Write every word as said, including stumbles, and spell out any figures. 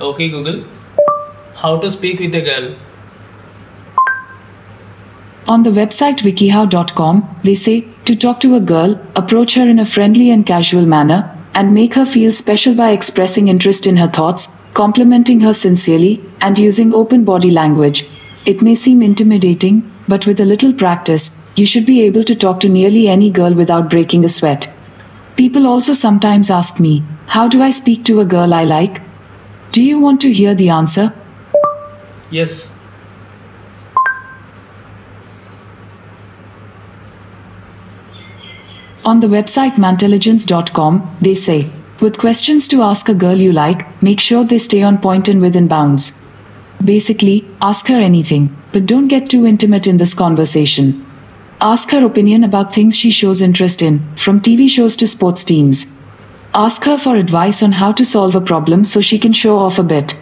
Okay Google, how to speak with a girl? On the website wikihow dot com, they say, to talk to a girl, approach her in a friendly and casual manner, and make her feel special by expressing interest in her thoughts, complimenting her sincerely, and using open body language. It may seem intimidating, but with a little practice, you should be able to talk to nearly any girl without breaking a sweat. People also sometimes ask me, how do I speak to a girl I like? Do you want to hear the answer? Yes. On the website Mantelligence dot com, they say, with questions to ask a girl you like, make sure they stay on point and within bounds. Basically, ask her anything, but don't get too intimate in this conversation. Ask her opinion about things she shows interest in, from T V shows to sports teams. Ask her for advice on how to solve a problem so she can show off a bit.